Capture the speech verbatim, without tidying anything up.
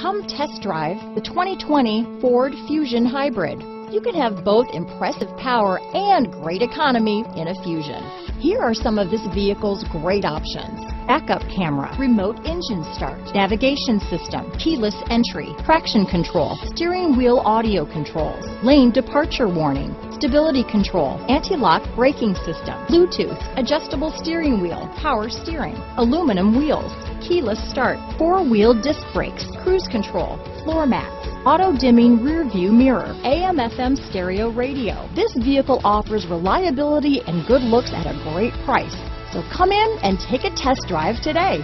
Come test drive the twenty twenty Ford Fusion Hybrid. You can have both impressive power and great economy in a Fusion. Here are some of this vehicle's great options: backup camera, remote engine start, navigation system, keyless entry, traction control, steering wheel audio controls, lane departure warning, stability control, anti-lock braking system, Bluetooth, adjustable steering wheel, power steering, aluminum wheels, keyless start, four-wheel disc brakes, cruise control, floor mats, auto-dimming rear view mirror, A M F M stereo radio. This vehicle offers reliability and good looks at a great price. So come in and take a test drive today.